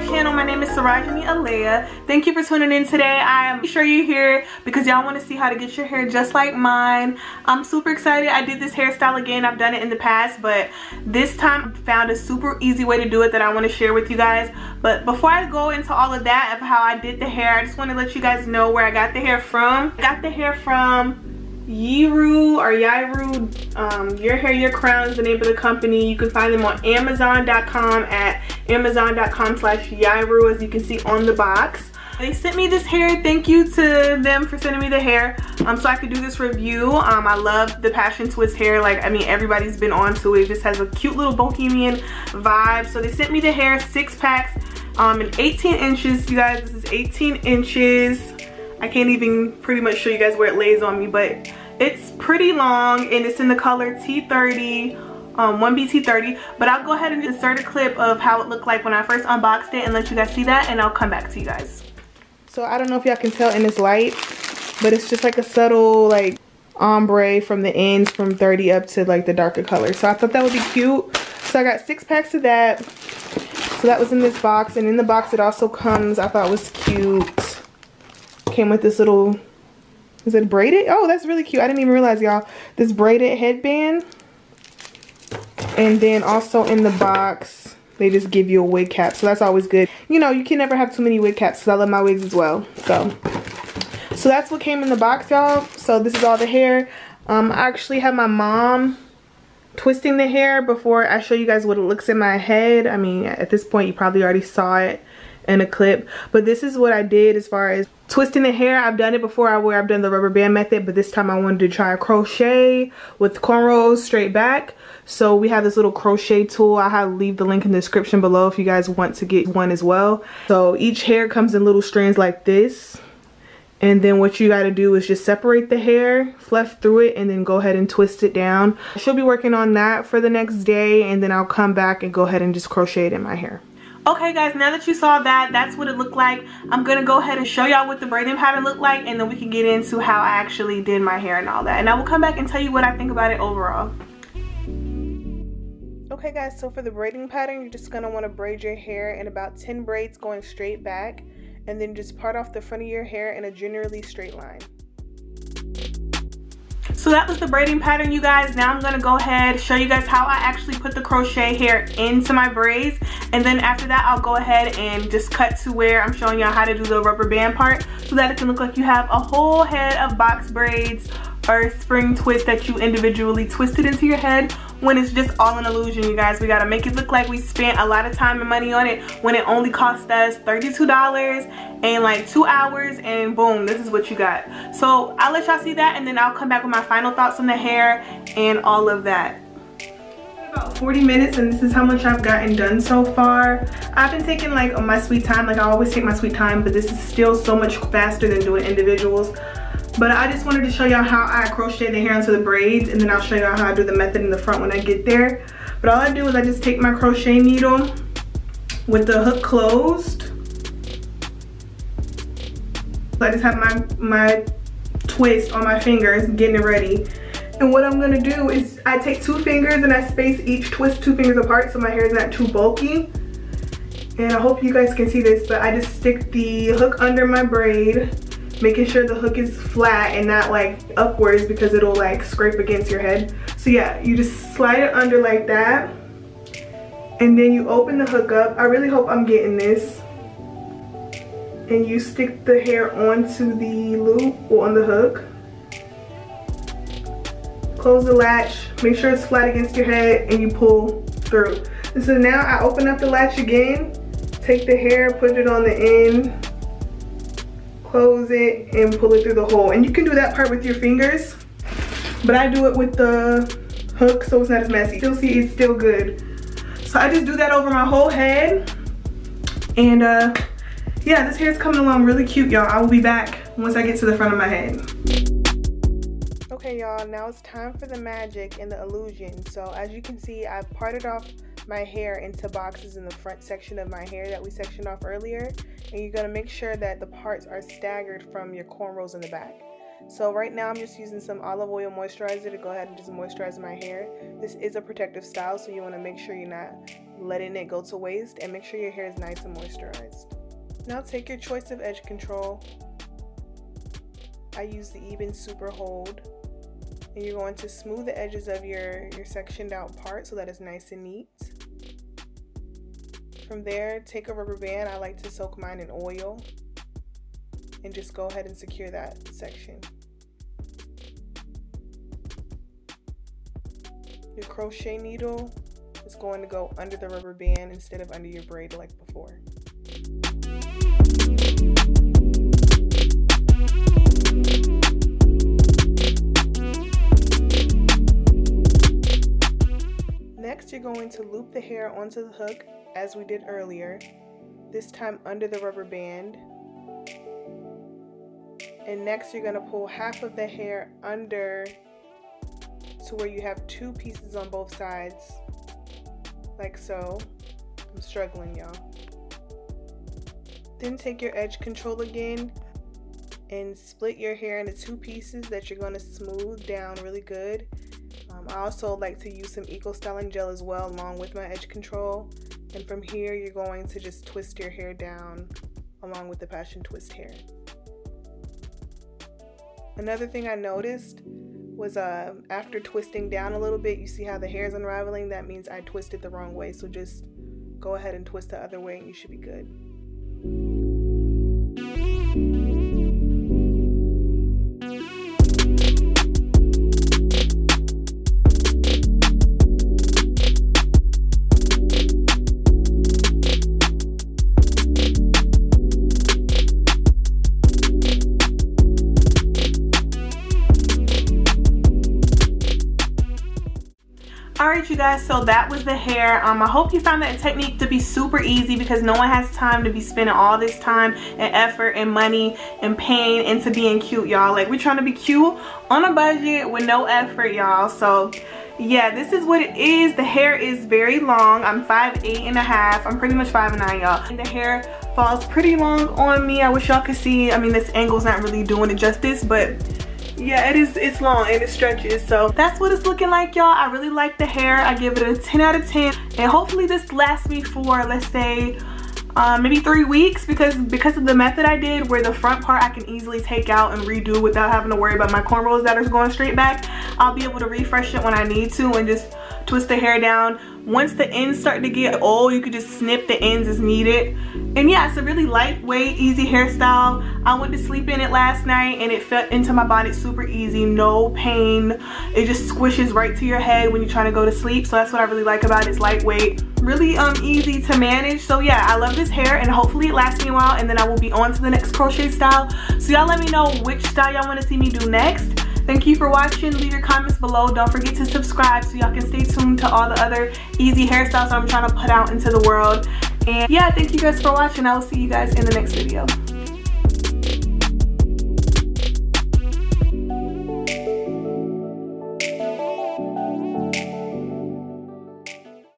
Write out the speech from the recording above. my channel. My name is Sarojini Alayah. Thank you for tuning in today. I am sure you're here because y'all want to see how to get your hair just like mine. I'm super excited. I did this hairstyle again. I've done it in the past, but this time I found a super easy way to do it that I want to share with you guys. But before I go into all of that of how I did the hair, I just want to let you guys know where I got the hair from. I got the hair from Yiroo or Yiroo, Your Hair Your Crown is the name of the company. You can find them on Amazon.com at Amazon.com/Yiroo, as you can see on the box. They sent me this hair. Thank you to them for sending me the hair so I could do this review. I love the passion twist hair. Like, I mean, everybody's been on to it. It just has a cute little bohemian vibe. So they sent me the hair, 6 packs and 18 inches. You guys, this is 18 inches. I can't even pretty much show you guys where it lays on me, but it's pretty long and it's in the color T30, 1BT30. But I'll go ahead and insert a clip of how it looked like when I first unboxed it and let you guys see that, and I'll come back to you guys. So I don't know if y'all can tell in this light, but it's just like a subtle like ombre from the ends from 30 up to like the darker color. So I thought that would be cute. So I got 6 packs of that. So that was in this box, and in the box it also comes, I thought was cute. Came with this little, is it braided? Oh, that's really cute. I didn't even realize, y'all, this braided headband. And then also in the box they just give you a wig cap, so that's always good. You know, you can never have too many wig caps because I love my wigs as well. So that's what came in the box, y'all. So this is all the hair. I actually have my mom twisting the hair before I show you guys what it looks in my head. I mean, at this point you probably already saw it in a clip, but this is what I did as far as twisting the hair. I've done it before, where I've done the rubber band method, but this time I wanted to try a crochet with cornrows straight back. So we have this little crochet tool. I'll leave the link in the description below if you guys want to get one as well. So each hair comes in little strands like this, and then what you got to do is just separate the hair, fluff through it, and then go ahead and twist it down. She'll be working on that for the next day, and then I'll come back and go ahead and just crochet it in my hair. Okay guys, now that you saw that, that's what it looked like. I'm gonna go ahead and show y'all what the braiding pattern looked like, and then we can get into how I actually did my hair and all that. And I will come back and tell you what I think about it overall. Okay guys, so for the braiding pattern, you're just gonna wanna braid your hair in about 10 braids going straight back, and then just part off the front of your hair in a generally straight line. So that was the braiding pattern, you guys. Now I'm gonna go ahead and show you guys how I actually put the crochet hair into my braids, and then after that I'll go ahead and just cut to where I'm showing y'all how to do the rubber band part, so that it can look like you have a whole head of box braids or spring twist that you individually twisted into your head, when it's just all an illusion, you guys. We gotta make it look like we spent a lot of time and money on it when it only cost us $32 and like 2 hours, and boom, this is what you got. So I'll let y'all see that, and then I'll come back with my final thoughts on the hair and all of that. About 40 minutes, and this is how much I've gotten done so far. I've been taking like my sweet time, like I always take my sweet time, but this is still so much faster than doing individuals. But I just wanted to show y'all how I crochet the hair into the braids, and then I'll show y'all how I do the method in the front when I get there. But all I do is I just take my crochet needle with the hook closed. I just have my twist on my fingers getting it ready. And what I'm gonna do is I take 2 fingers and I space each twist 2 fingers apart so my hair is not too bulky. And I hope you guys can see this, but I just stick the hook under my braid, making sure the hook is flat and not like upwards because it'll like scrape against your head. So yeah, you just slide it under like that, and then you open the hook up. I really hope I'm getting this. And you stick the hair onto the loop or on the hook. Close the latch, make sure it's flat against your head, and you pull through. And so now I open up the latch again, take the hair, put it on the end, close it, and pull it through the hole. And you can do that part with your fingers, but I do it with the hook so it's not as messy. You'll see it's still good. So I just do that over my whole head, and yeah, this hair is coming along really cute, y'all. I will be back once I get to the front of my head. Okay y'all, now it's time for the magic and the illusion. So as you can see, I've parted off my hair into boxes in the front section of my hair that we sectioned off earlier, and you're gonna make sure that the parts are staggered from your cornrows in the back. So right now I'm just using some olive oil moisturizer to go ahead and just moisturize my hair. This is a protective style, so you want to make sure you're not letting it go to waste, and make sure your hair is nice and moisturized. Now take your choice of edge control. I use the Even Super Hold. And you're going to smooth the edges of your sectioned out part so that it's nice and neat. From there, take a rubber band. I like to soak mine in oil. And just go ahead and secure that section. Your crochet needle is going to go under the rubber band instead of under your braid like before. Next, you're going to loop the hair onto the hook as we did earlier, this time under the rubber band. And next you're going to pull half of the hair under to where you have two pieces on both sides, like so. I'm struggling, y'all. Then take your edge control again and split your hair into two pieces that you're going to smooth down really good. I also like to use some Eco Styling Gel as well along with my edge control. And from here you're going to just twist your hair down along with the passion twist hair. Another thing I noticed was after twisting down a little bit, you see how the hair is unraveling? That means I twisted the wrong way, so just go ahead and twist the other way and you should be good. Alright you guys, so that was the hair. I hope you found that technique to be super easy, because no one has time to be spending all this time and effort and money and pain into being cute, y'all. Like, we're trying to be cute on a budget with no effort, y'all. So yeah, this is what it is. The hair is very long. I'm 5'8.5". I'm pretty much 5'9", y'all. And the hair falls pretty long on me. I wish y'all could see. I mean, this angle's not really doing it justice, but yeah, it's long and it stretches. So that's what it's looking like, y'all. I really like the hair. I give it a 10 out of 10, and hopefully this lasts me for, let's say, maybe 3 weeks, because of the method I did where the front part I can easily take out and redo without having to worry about my cornrows that are going straight back. I'll be able to refresh it when I need to and just twist the hair down. Once the ends start to get old, you can just snip the ends as needed. And yeah, it's a really lightweight, easy hairstyle. I went to sleep in it last night and it fell into my bonnet super easy, no pain. It just squishes right to your head when you're trying to go to sleep. So that's what I really like about it. It's lightweight, really easy to manage. So yeah, I love this hair, and hopefully it lasts me a while, and then I will be on to the next crochet style. So y'all let me know which style y'all want to see me do next. Thank you for watching. Leave your comments below. Don't forget to subscribe so y'all can stay tuned to all the other easy hairstyles I'm trying to put out into the world. And yeah, thank you guys for watching. I will see you guys in the next video.